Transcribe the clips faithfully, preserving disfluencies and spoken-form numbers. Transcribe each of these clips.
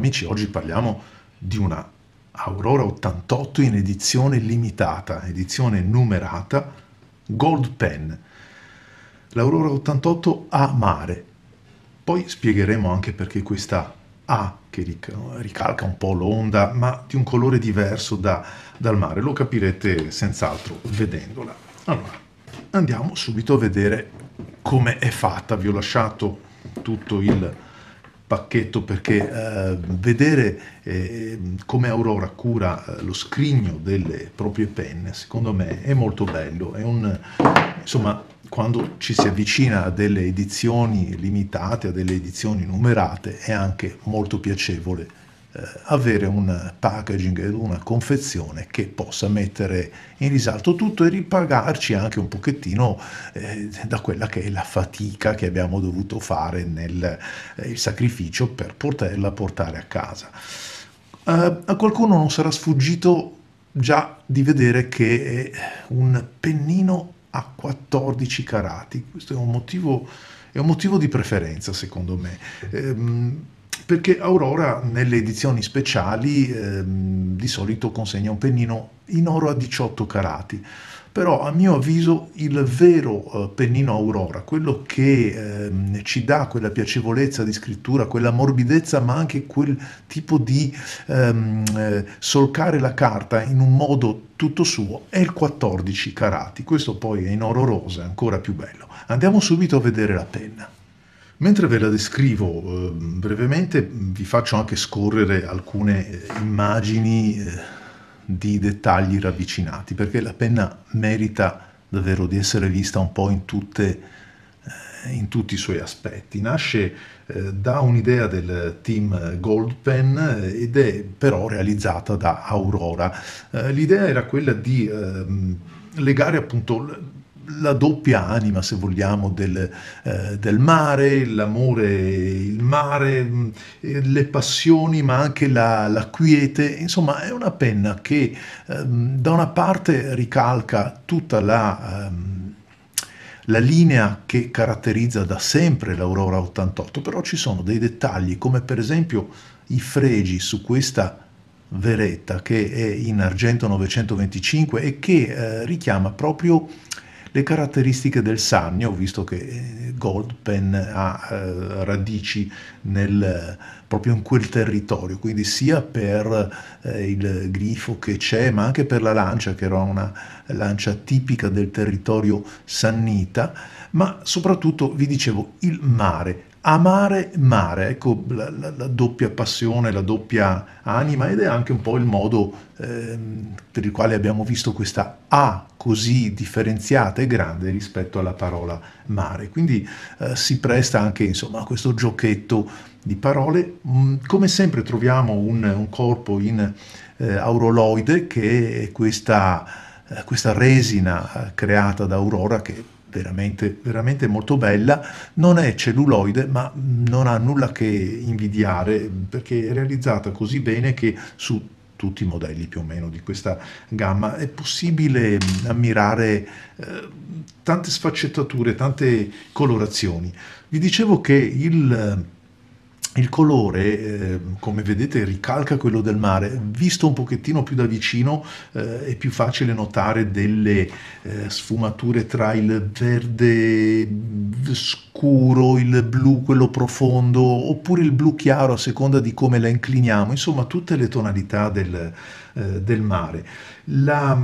amici, oggi parliamo di una Aurora ottantotto in edizione limitata, edizione numerata, Goldpen. L'Aurora ottantotto A mare. Poi spiegheremo anche perché questa A, che ricalca un po' l'onda, ma di un colore diverso da, dal mare. Lo capirete senz'altro vedendola. Allora, andiamo subito a vedere come è fatta. Vi ho lasciato tutto il pacchetto perché eh, vedere eh, come Aurora cura eh, lo scrigno delle proprie penne, secondo me è molto bello. È un, insomma, quando ci si avvicina a delle edizioni limitate, a delle edizioni numerate, è anche molto piacevole eh, avere un packaging ed una confezione che possa mettere in risalto tutto e ripagarci anche un pochettino eh, da quella che è la fatica che abbiamo dovuto fare nel eh, il sacrificio per poterla portare a casa. Eh, a qualcuno non sarà sfuggito già di vedere che è un pennino a quattordici carati, questo è un motivo, è un motivo di preferenza secondo me, ehm, perché Aurora nelle edizioni speciali ehm, di solito consegna un pennino in oro a diciotto carati, però a mio avviso il vero eh, pennino Aurora, quello che ehm, ci dà quella piacevolezza di scrittura, quella morbidezza, ma anche quel tipo di ehm, eh, solcare la carta in un modo tutto suo, è il quattordici carati, questo poi è in oro rosa, è ancora più bello. Andiamo subito a vedere la penna. Mentre ve la descrivo eh, brevemente, vi faccio anche scorrere alcune eh, immagini eh, di dettagli ravvicinati, perché la penna merita davvero di essere vista un po' in tutte in tutti i suoi aspetti. Nasce eh, da un'idea del team Goldpen ed è però realizzata da Aurora. Eh, l'idea era quella di eh, legare appunto la doppia anima, se vogliamo, del, eh, del mare, l'amore, il mare, eh, le passioni, ma anche la, la quiete. Insomma, è una penna che eh, da una parte ricalca tutta la... Eh, la linea che caratterizza da sempre l'Aurora ottantotto, però ci sono dei dettagli come per esempio i fregi su questa veretta che è in argento novecentoventicinque e che eh, richiama proprio le caratteristiche del Sannio, visto che Goldpen ha eh, radici nel, proprio in quel territorio, quindi sia per eh, il grifo che c'è, ma anche per la lancia, che era una lancia tipica del territorio sannita, ma soprattutto, vi dicevo, il mare. Amare mare, ecco la, la, la doppia passione, la doppia anima, ed è anche un po' il modo eh, per il quale abbiamo visto questa A così differenziata e grande rispetto alla parola mare. Quindi eh, si presta anche, insomma, a questo giochetto di parole. Mm, come sempre troviamo un, un corpo in eh, auroloide, che è questa, eh, questa resina eh, creata da Aurora, che veramente veramente molto bella. Non è celluloide, ma non ha nulla che invidiare, perché è realizzata così bene che su tutti i modelli più o meno di questa gamma è possibile ammirare eh, tante sfaccettature, tante colorazioni. Vi dicevo che il Il colore, eh, come vedete, ricalca quello del mare. Visto un pochettino più da vicino eh, è più facile notare delle eh, sfumature tra il verde scuro, il blu, quello profondo, oppure il blu chiaro a seconda di come la incliniamo, insomma tutte le tonalità del, eh, del mare. La,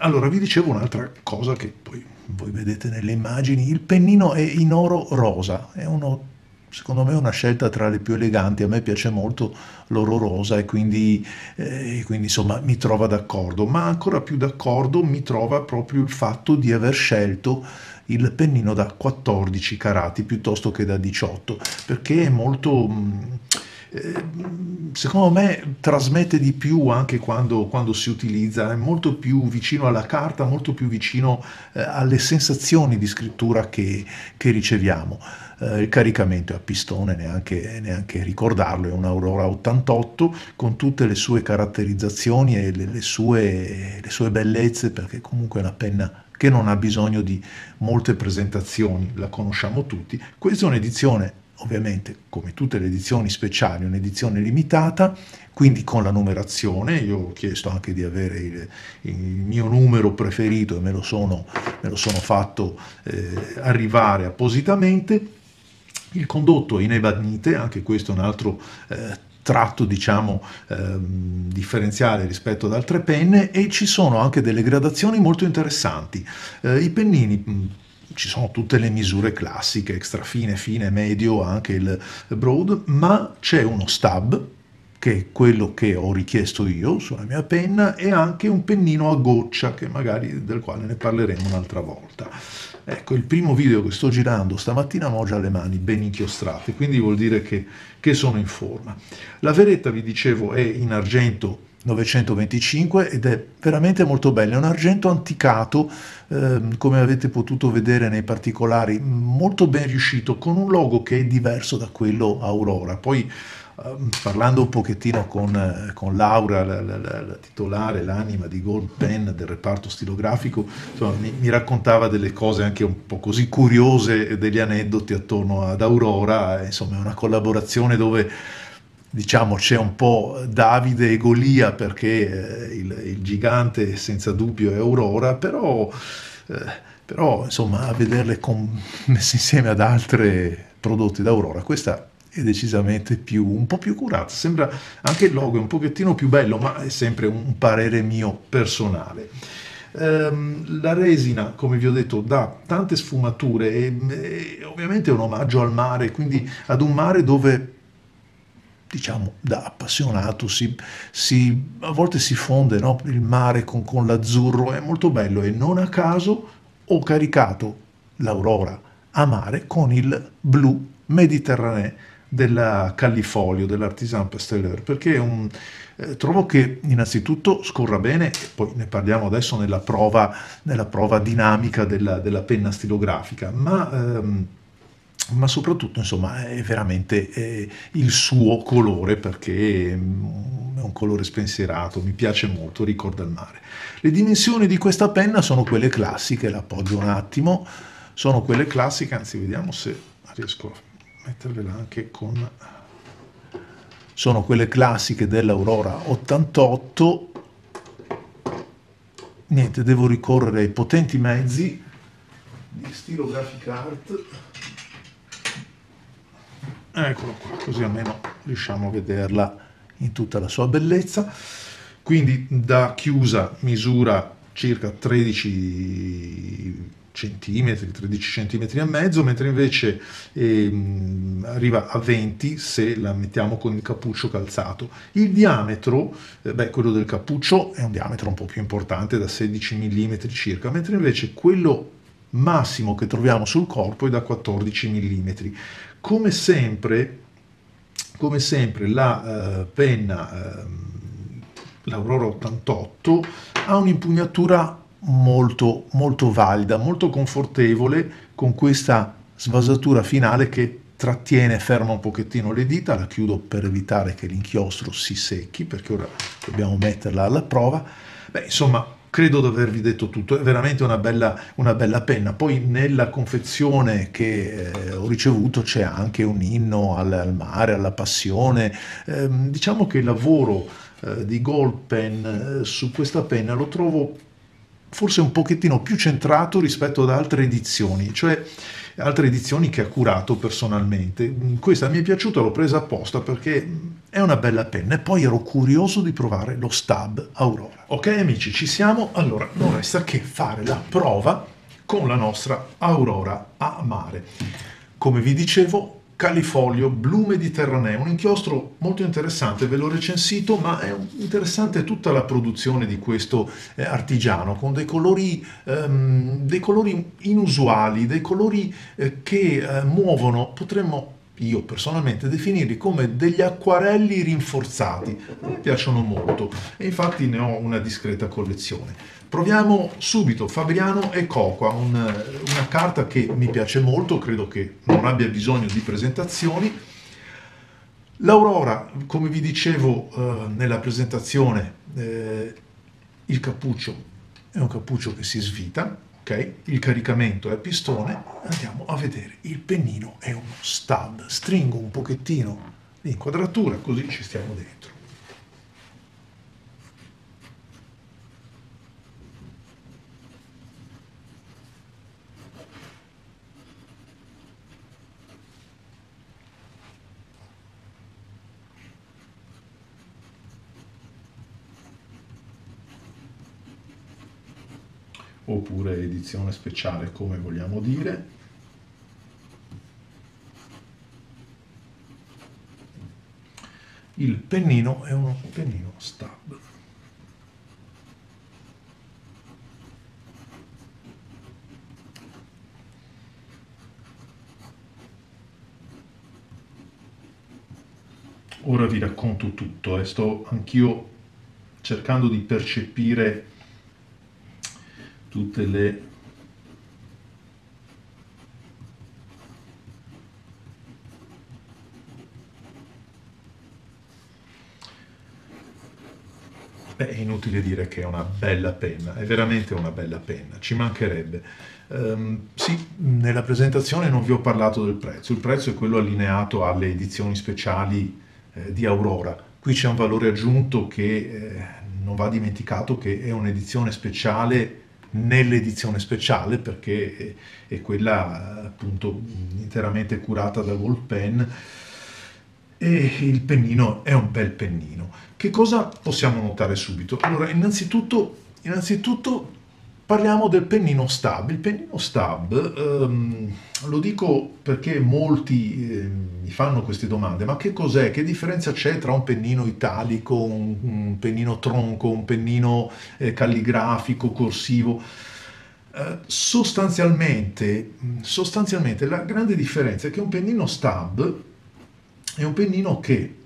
allora, vi dicevo un'altra cosa che poi voi vedete nelle immagini, il pennino è in oro rosa, è uno secondo me una scelta tra le più eleganti, a me piace molto l'oro rosa e quindi, eh, quindi insomma mi trova d'accordo, ma ancora più d'accordo mi trova proprio il fatto di aver scelto il pennino da quattordici carati piuttosto che da diciotto, perché è molto... Mh, secondo me trasmette di più anche quando, quando si utilizza, è molto più vicino alla carta, molto più vicino eh, alle sensazioni di scrittura che, che riceviamo. Eh, il caricamento è a pistone, neanche, neanche ricordarlo, è un'Aurora ottantotto con tutte le sue caratterizzazioni e le, le, sue, le sue bellezze, perché comunque è una penna che non ha bisogno di molte presentazioni, la conosciamo tutti. Questa è un'edizione ovviamente come tutte le edizioni speciali, un'edizione limitata, quindi con la numerazione. Io ho chiesto anche di avere il, il mio numero preferito e me lo sono, me lo sono fatto eh, arrivare appositamente. Il condotto è inebadnite, anche questo è un altro eh, tratto, diciamo, ehm, differenziale rispetto ad altre penne, e ci sono anche delle gradazioni molto interessanti. Eh, I pennini, mh, ci sono tutte le misure classiche, extra fine, fine, medio, anche il broad, ma c'è uno stab, che è quello che ho richiesto io sulla mia penna, e anche un pennino a goccia, che magari del quale ne parleremo un'altra volta. Ecco, il primo video che sto girando stamattina ho già le mani ben inchiostrate, quindi vuol dire che, che sono in forma. La veretta, vi dicevo, è in argento novecentoventicinque ed è veramente molto bella. È un argento anticato, eh, come avete potuto vedere nei particolari, molto ben riuscito, con un logo che è diverso da quello Aurora. Poi Uh, parlando un pochettino con, con Laura, la, la, la, la titolare, l'anima di Goldpen del reparto stilografico, insomma, mi, mi raccontava delle cose anche un po' così curiose, degli aneddoti attorno ad Aurora. Insomma, è una collaborazione dove, diciamo, c'è un po' Davide e Golia, perché eh, il, il gigante senza dubbio è Aurora, però, eh, però insomma, a vederle con, messe insieme ad altre prodotti da Aurora, questa è decisamente più, un po' più curata. Sembra anche il logo un pochettino più bello, ma è sempre un parere mio personale. Ehm, la resina, come vi ho detto, dà tante sfumature e, e ovviamente è un omaggio al mare, quindi ad un mare dove, diciamo, da appassionato si, si, a volte si fonde, no, il mare con, con l'azzurro. È molto bello e non a caso ho caricato l'Aurora a mare con il blu mediterraneo della Callifolio, dell'Artisan Pastelleur, perché è un, eh, trovo che innanzitutto scorra bene, e poi ne parliamo adesso nella prova, nella prova dinamica della, della penna stilografica, ma, ehm, ma soprattutto, insomma, è veramente eh, il suo colore, perché è un colore spensierato, mi piace molto, ricorda il mare. Le dimensioni di questa penna sono quelle classiche, l'appoggio un attimo, sono quelle classiche, anzi vediamo se riesco a mettervela anche con... sono quelle classiche dell'Aurora ottantotto. Niente, devo ricorrere ai potenti mezzi di Stilograficart. Eccolo qua, così almeno riusciamo a vederla in tutta la sua bellezza. Quindi da chiusa misura circa tredici centimetri, tredici centimetri e mezzo, mentre invece ehm, arriva a venti se la mettiamo con il cappuccio calzato. Il diametro, eh, beh, quello del cappuccio è un diametro un po' più importante, da sedici millimetri circa, mentre invece quello massimo che troviamo sul corpo è da quattordici millimetri. Come sempre, come sempre la eh, penna, eh, l'Aurora ottantotto, ha un'impugnatura molto molto valida, molto confortevole, con questa svasatura finale che trattiene, ferma un pochettino le dita. La chiudo per evitare che l'inchiostro si secchi, perché ora dobbiamo metterla alla prova. Beh, insomma, credo di avervi detto tutto. È veramente una bella, una bella penna. Poi nella confezione che eh, ho ricevuto c'è anche un inno al, al mare, alla passione. Eh, diciamo che il lavoro eh, di Goldpen eh, su questa penna lo trovo forse un pochettino più centrato rispetto ad altre edizioni, cioè altre edizioni che ha curato personalmente. Questa mi è piaciuta, l'ho presa apposta perché è una bella penna e poi ero curioso di provare lo stab Aurora. Ok amici, ci siamo. Allora, non resta che fare la prova con la nostra Aurora a mare. Come vi dicevo, Callifolio blu mediterraneo, un inchiostro molto interessante, ve l'ho recensito, ma è interessante tutta la produzione di questo eh, artigiano, con dei colori, ehm, dei colori inusuali, dei colori eh, che eh, muovono, potremmo io personalmente definirli come degli acquarelli rinforzati. A me piacciono molto e infatti ne ho una discreta collezione. Proviamo subito Fabriano e Cocoa, un, una carta che mi piace molto, credo che non abbia bisogno di presentazioni. L'Aurora, come vi dicevo eh, nella presentazione, eh, il cappuccio è un cappuccio che si svita, ok? Il caricamento è a pistone, andiamo a vedere, il pennino è uno stud, stringo un pochettino l'inquadratura così ci stiamo dentro. Oppure edizione speciale, come vogliamo dire. Il pennino è uno pennino stab. Ora vi racconto tutto, eh. Sto anch'io cercando di percepire tutte le Beh, è inutile dire che è una bella penna, è veramente una bella penna, ci mancherebbe. Um, sì, nella presentazione non vi ho parlato del prezzo, il prezzo è quello allineato alle edizioni speciali eh, di Aurora. Qui c'è un valore aggiunto che eh, non va dimenticato, che è un'edizione speciale nell'edizione speciale, perché è quella appunto interamente curata da Goldpen, e il pennino è un bel pennino. Che cosa possiamo notare subito? Allora, innanzitutto, innanzitutto parliamo del pennino stab. Il pennino stab, ehm, lo dico perché molti eh, mi fanno queste domande, ma che cos'è? Che differenza c'è tra un pennino italico, un, un pennino tronco, un pennino eh, calligrafico, corsivo? Eh, sostanzialmente, sostanzialmente la grande differenza è che un pennino stab è un pennino che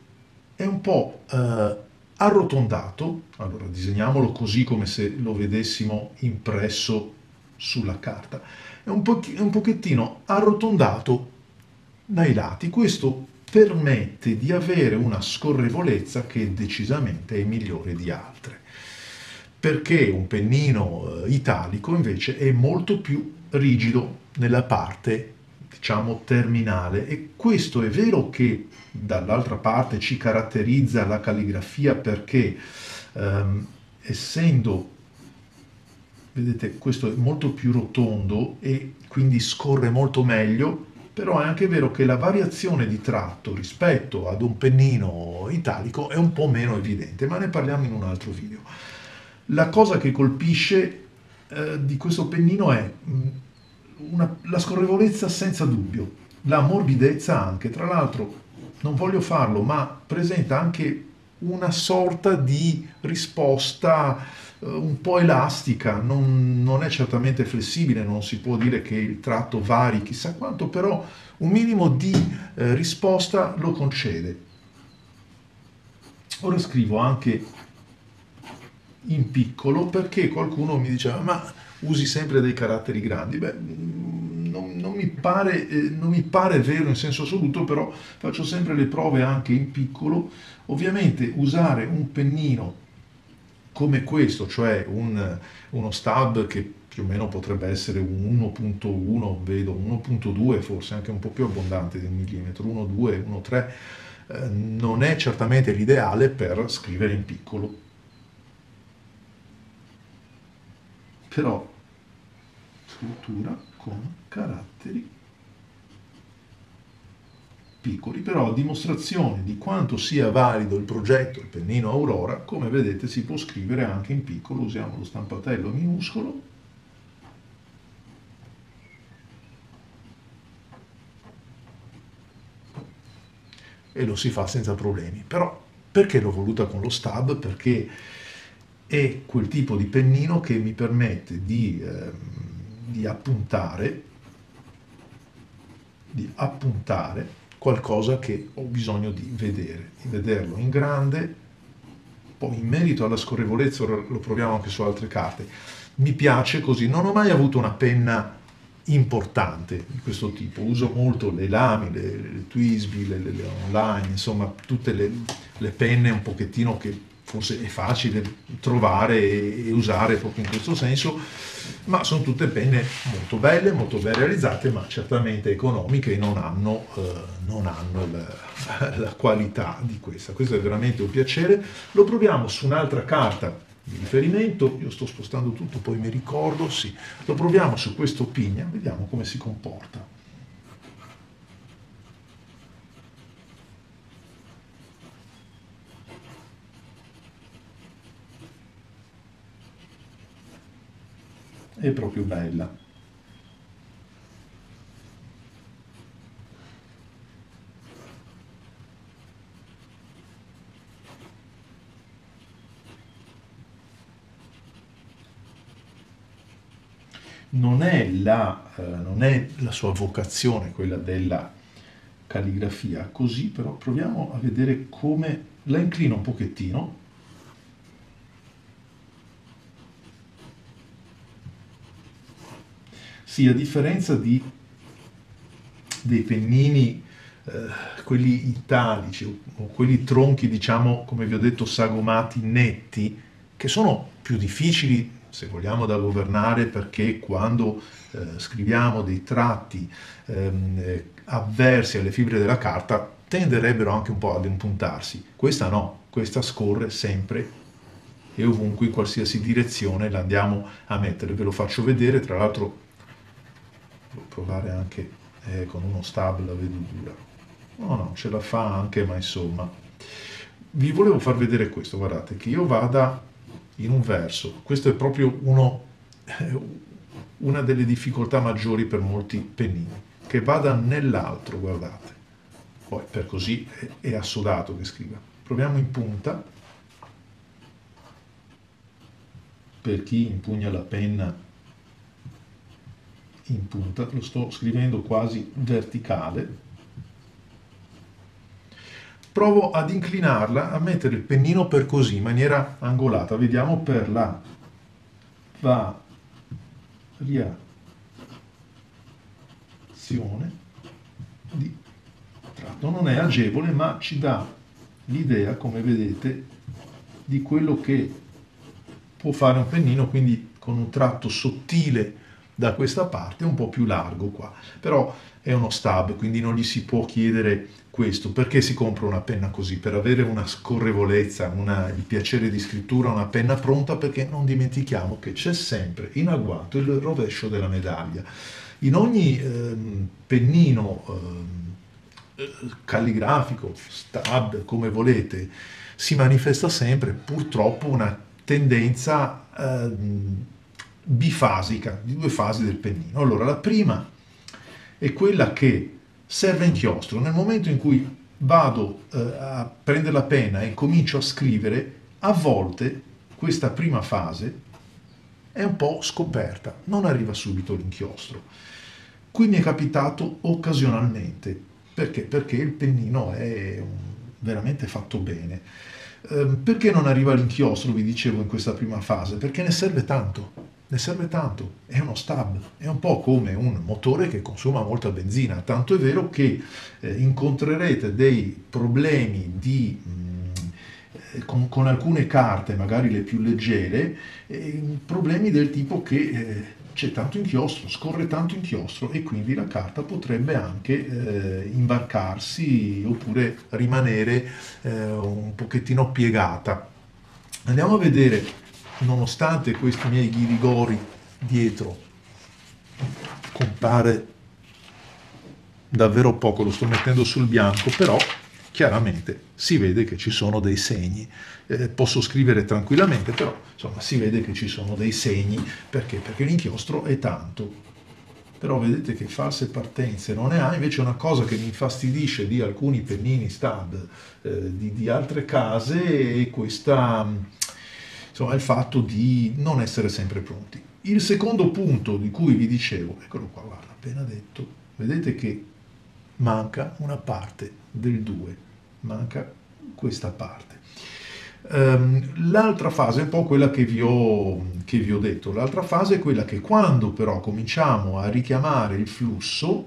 è un po' Eh, arrotondato. Allora disegniamolo così come se lo vedessimo impresso sulla carta, è un, po un pochettino arrotondato dai lati, questo permette di avere una scorrevolezza che decisamente è migliore di altre, perché un pennino italico invece è molto più rigido nella parte diciamo terminale, e questo è vero che dall'altra parte ci caratterizza la calligrafia, perché ehm, essendo, vedete, questo è molto più rotondo e quindi scorre molto meglio, però è anche vero che la variazione di tratto rispetto ad un pennino italico è un po' meno evidente, ma ne parliamo in un altro video. La cosa che colpisce eh, di questo pennino è mh, Una, la scorrevolezza senza dubbio, la morbidezza anche, tra l'altro non voglio farlo, ma presenta anche una sorta di risposta eh, un po' elastica, non, non è certamente flessibile, non si può dire che il tratto vari chissà quanto, però un minimo di eh, risposta lo concede. Ora scrivo anche in piccolo perché qualcuno mi diceva ma usi sempre dei caratteri grandi. Beh, non, non, mi pare, eh, non mi pare vero in senso assoluto, però faccio sempre le prove anche in piccolo. Ovviamente usare un pennino come questo, cioè un, uno stab che più o meno potrebbe essere un uno punto uno, vedo uno punto due, forse anche un po' più abbondante di un millimetro, uno punto due, uno punto tre, eh, non è certamente l'ideale per scrivere in piccolo. Però scrittura con caratteri piccoli, però a dimostrazione di quanto sia valido il progetto, il pennino Aurora, come vedete si può scrivere anche in piccolo, usiamo lo stampatello minuscolo, e lo si fa senza problemi. Però perché l'ho voluta con lo stab? Perché è quel tipo di pennino che mi permette di, eh, di appuntare di appuntare qualcosa che ho bisogno di vedere, di vederlo in grande. Poi in merito alla scorrevolezza lo proviamo anche su altre carte. Mi piace così, non ho mai avuto una penna importante di questo tipo, uso molto le lami, le, le Twisby, le, le, le Online, insomma tutte le, le penne un pochettino che forse è facile trovare e usare proprio in questo senso, ma sono tutte penne molto belle, molto ben realizzate, ma certamente economiche, e non hanno, eh, non hanno la, la qualità di questa. Questo è veramente un piacere. Lo proviamo su un'altra carta di riferimento, io sto spostando tutto, poi mi ricordo, sì, lo proviamo su questo Pigna, vediamo come si comporta. È proprio bella. Non è la, eh, non è la sua vocazione quella della calligrafia, così però proviamo a vedere come la inclino un pochettino. Sì, a differenza di, dei pennini, eh, quelli italici o, o quelli tronchi, diciamo, come vi ho detto, sagomati, netti, che sono più difficili, se vogliamo, da governare, perché quando eh, scriviamo dei tratti ehm, avversi alle fibre della carta tenderebbero anche un po' ad impuntarsi. Questa no, questa scorre sempre e ovunque, in qualsiasi direzione la andiamo a mettere. Ve lo faccio vedere, tra l'altro... provare anche eh, con uno stab la vedo dura, no no ce la fa anche, ma insomma vi volevo far vedere questo. Guardate che io vada in un verso, questo è proprio uno, eh, una delle difficoltà maggiori per molti pennini, che vada nell'altro, guardate, poi per così è, è assodato che scriva. Proviamo in punta, per chi impugna la penna in punta, lo sto scrivendo quasi verticale, provo ad inclinarla, a mettere il pennino per così, in maniera angolata, vediamo per la variazione di tratto. Non è agevole, ma ci dà l'idea, come vedete, di quello che può fare un pennino, quindi con un tratto sottile da questa parte, un po' più largo qua, però è uno stab, quindi non gli si può chiedere questo. Perché si compra una penna così? Per avere una scorrevolezza, una, il piacere di scrittura, una penna pronta, perché non dimentichiamo che c'è sempre in agguato il rovescio della medaglia. In ogni eh, pennino eh, calligrafico, stab, come volete, si manifesta sempre purtroppo una tendenza eh, bifasica, di due fasi del pennino. Allora, la prima è quella che serve inchiostro. Nel momento in cui vado eh, a prendere la penna e comincio a scrivere, a volte questa prima fase è un po' scoperta, non arriva subito l'inchiostro. Qui mi è capitato occasionalmente. Perché? Perché il pennino è veramente fatto bene. Eh, perché non arriva l'inchiostro, vi dicevo, in questa prima fase? Perché ne serve tanto. Ne serve tanto, è uno stab, è un po' come un motore che consuma molta benzina, tanto è vero che eh, incontrerete dei problemi di, mh, con, con alcune carte, magari le più leggere, eh, problemi del tipo che eh, c'è tanto inchiostro, scorre tanto inchiostro e quindi la carta potrebbe anche eh, imbarcarsi oppure rimanere eh, un pochettino piegata. Andiamo a vedere, nonostante questi miei ghirigori dietro, compare davvero poco, lo sto mettendo sul bianco, però chiaramente si vede che ci sono dei segni. Eh, posso scrivere tranquillamente, però insomma si vede che ci sono dei segni. Perché? Perché l'inchiostro è tanto. Però vedete che false partenze non ne ha. Invece una cosa che mi infastidisce di alcuni pennini stab eh, di, di altre case è questa... insomma, il fatto di non essere sempre pronti. Il secondo punto di cui vi dicevo, eccolo qua, guarda, appena detto, vedete che manca una parte del due, manca questa parte. Um, l'altra fase è un po' quella che vi ho, che vi ho detto, l'altra fase è quella che quando però cominciamo a richiamare il flusso,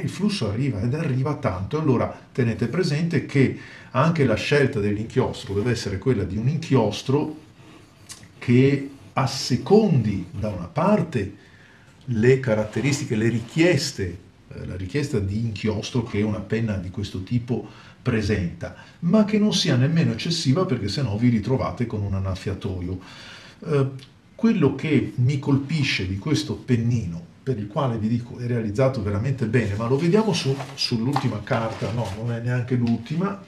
il flusso arriva ed arriva tanto. Allora tenete presente che anche la scelta dell'inchiostro deve essere quella di un inchiostro che assecondi da una parte le caratteristiche, le richieste, la richiesta di inchiostro che una penna di questo tipo presenta, ma che non sia nemmeno eccessiva, perché sennò vi ritrovate con un annaffiatoio. Eh, quello che mi colpisce di questo pennino, per il quale vi dico è realizzato veramente bene, ma lo vediamo su, sull'ultima carta, no, non è neanche l'ultima,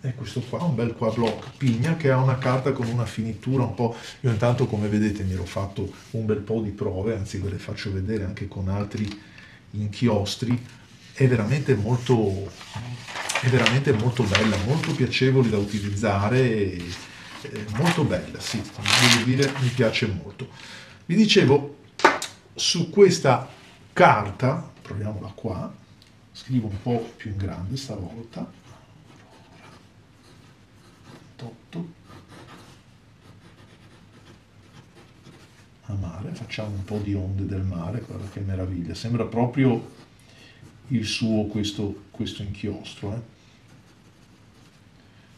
è questo qua, un bel qua block Pigna, che ha una carta con una finitura un po'... Io intanto, come vedete, mi ero fatto un bel po' di prove, anzi ve le faccio vedere anche con altri inchiostri, è veramente molto, è veramente molto bella, molto piacevole da utilizzare, e, e molto bella, sì, devo dire, mi piace molto. Vi dicevo, su questa carta, proviamola qua, scrivo un po' più in grande stavolta, ottantotto, a mare, facciamo un po' di onde del mare, guarda che meraviglia, sembra proprio il suo questo, questo inchiostro, eh?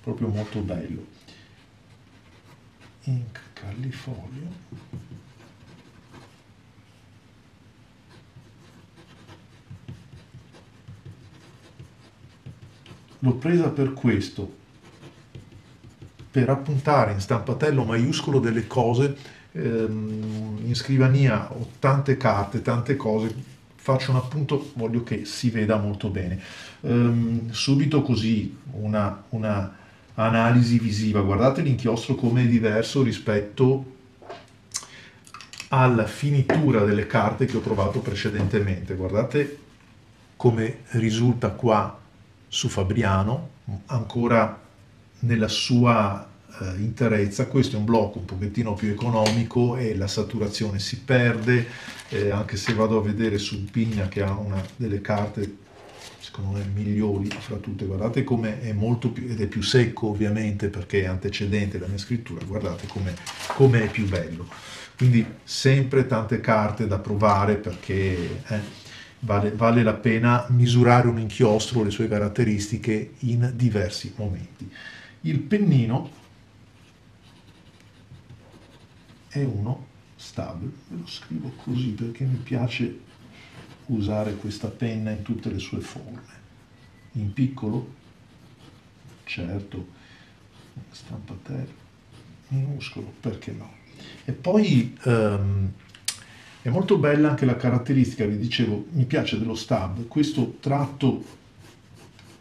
Proprio molto bello. Ink Callifolio. L'ho presa per questo, per appuntare in stampatello maiuscolo delle cose, ehm, in scrivania ho tante carte, tante cose, faccio un appunto, voglio che si veda molto bene. Ehm, subito così una, una analisi visiva, guardate l'inchiostro come è diverso rispetto alla finitura delle carte che ho provato precedentemente, guardate come risulta qua su Fabriano, ancora nella sua eh, interezza. Questo è un blocco un pochettino più economico e la saturazione si perde, eh, anche se vado a vedere su Pigna, che ha una delle carte secondo me migliori fra tutte, guardate come è molto più, ed è più secco ovviamente perché è antecedente la mia scrittura, guardate come come è più bello. Quindi sempre tante carte da provare, perché eh, Vale, vale la pena misurare un inchiostro, le sue caratteristiche in diversi momenti. Il pennino è uno stabile, ve lo scrivo così perché mi piace usare questa penna in tutte le sue forme. In piccolo, certo, stampatello, minuscolo, perché no? E poi... Um, È molto bella anche la caratteristica, vi dicevo, mi piace dello stab, questo tratto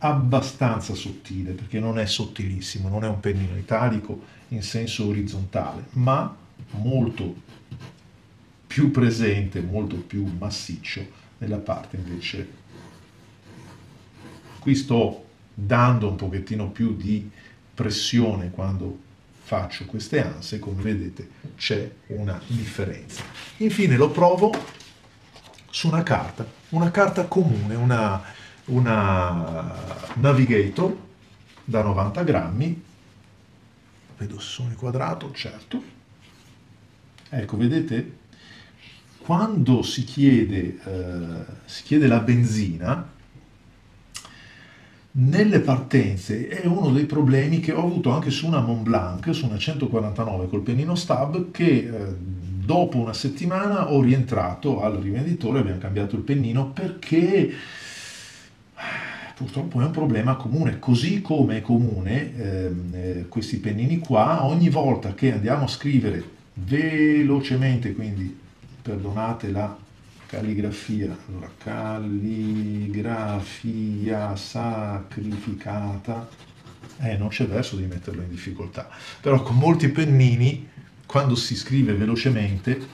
abbastanza sottile, perché non è sottilissimo, non è un pennino italico in senso orizzontale, ma molto più presente, molto più massiccio nella parte invece. Qui sto dando un pochettino più di pressione quando faccio queste anse, come vedete c'è una differenza. Infine lo provo su una carta, una carta comune, una, una Navigator da novanta grammi, vedo se sono inquadrato, certo, ecco vedete, quando si chiede, eh, si chiede la benzina, nelle partenze è uno dei problemi che ho avuto anche su una Montblanc, su una centoquarantanove col pennino stab, che eh, dopo una settimana ho rientrato al rivenditore, abbiamo cambiato il pennino perché purtroppo è un problema comune, così come è comune eh, questi pennini qua, ogni volta che andiamo a scrivere velocemente, quindi perdonate la calligrafia, allora calligrafia sacrificata, eh, non c'è verso di metterlo in difficoltà, però con molti pennini quando si scrive velocemente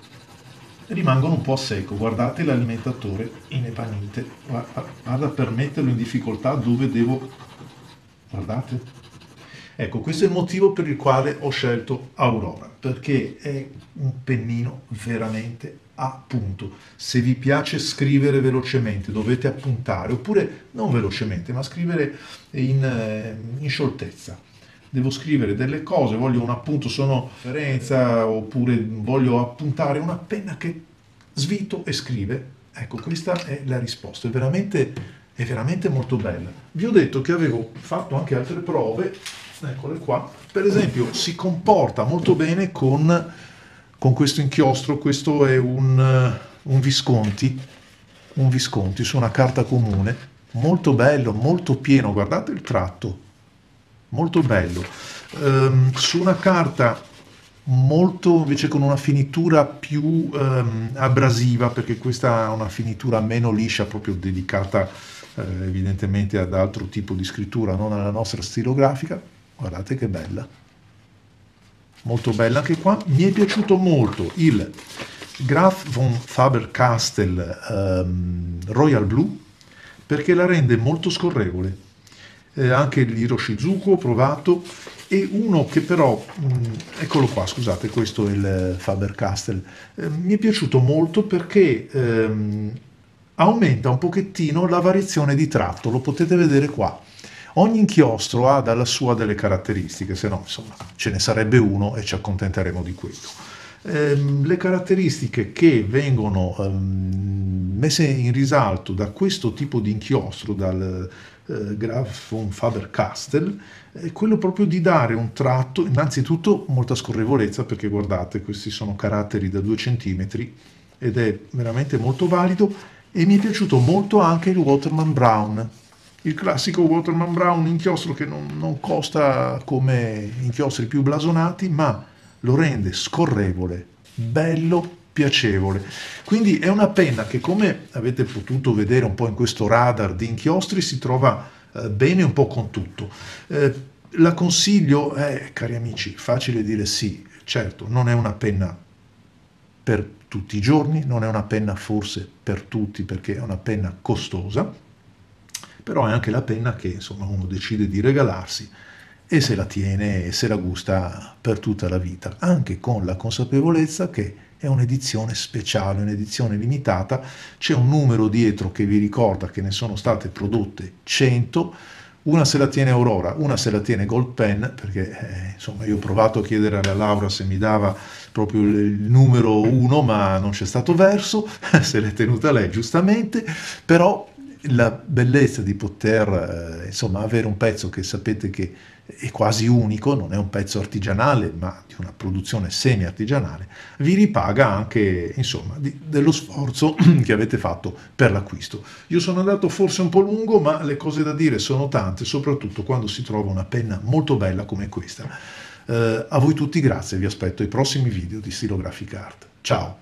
rimangono un po' a secco, guardate l'alimentatore in epanite, guarda, guarda per metterlo in difficoltà dove devo, guardate. Ecco, questo è il motivo per il quale ho scelto Aurora, perché è un pennino veramente a punto. Se vi piace scrivere velocemente, dovete appuntare, oppure non velocemente, ma scrivere in, in scioltezza. Devo scrivere delle cose, voglio un appunto, sono differenza, oppure voglio appuntare, una penna che svito e scrive. Ecco, questa è la risposta, è veramente, è veramente molto bella. Vi ho detto che avevo fatto anche altre prove, eccole qua, per esempio si comporta molto bene con, con questo inchiostro. Questo è un, un Visconti, un Visconti su una carta comune, molto bello, molto pieno, guardate il tratto, molto bello, ehm, su una carta molto invece con una finitura più ehm, abrasiva, perché questa ha una finitura meno liscia, proprio dedicata eh, evidentemente ad altro tipo di scrittura, non alla nostra stilografica. Guardate che bella, molto bella anche qua. Mi è piaciuto molto il Graf von Faber-Castell ehm, Royal Blue, perché la rende molto scorrevole. Eh, anche l'Iroshizuku ho provato, e uno che però, mh, eccolo qua, scusate, questo è il Faber-Castell, eh, mi è piaciuto molto perché ehm, aumenta un pochettino la variazione di tratto, lo potete vedere qua. Ogni inchiostro ha dalla sua delle caratteristiche, se no insomma ce ne sarebbe uno e ci accontenteremo di quello. Le caratteristiche che vengono um, messe in risalto da questo tipo di inchiostro, dal uh, Graf von Faber-Castell, è quello proprio di dare un tratto, innanzitutto molta scorrevolezza, perché guardate, questi sono caratteri da due centimetri ed è veramente molto valido. E mi è piaciuto molto anche il Waterman Brown, il classico Waterman Brown, inchiostro che non, non costa come inchiostri più blasonati, ma lo rende scorrevole, bello, piacevole. Quindi è una penna che, come avete potuto vedere un po' in questo radar di inchiostri, si trova eh, bene un po' con tutto. Eh, la consiglio? Eh, cari amici, facile dire sì, certo, non è una penna per tutti i giorni, non è una penna forse per tutti, perché è una penna costosa, però è anche la penna che insomma uno decide di regalarsi, e se la tiene e se la gusta per tutta la vita, anche con la consapevolezza che è un'edizione speciale, un'edizione limitata. C'è un numero dietro che vi ricorda che ne sono state prodotte cento, una se la tiene Aurora, una se la tiene Goldpen, perché eh, insomma io ho provato a chiedere alla Laura se mi dava proprio il numero uno, ma non c'è stato verso, se l'è tenuta lei giustamente. Però la bellezza di poter eh, insomma avere un pezzo che sapete che è quasi unico, non è un pezzo artigianale ma di una produzione semi artigianale, vi ripaga anche insomma di, dello sforzo che avete fatto per l'acquisto. Io sono andato forse un po' lungo, ma le cose da dire sono tante, soprattutto quando si trova una penna molto bella come questa. Eh, a voi tutti grazie, vi aspetto ai prossimi video di Stilograficart. Ciao!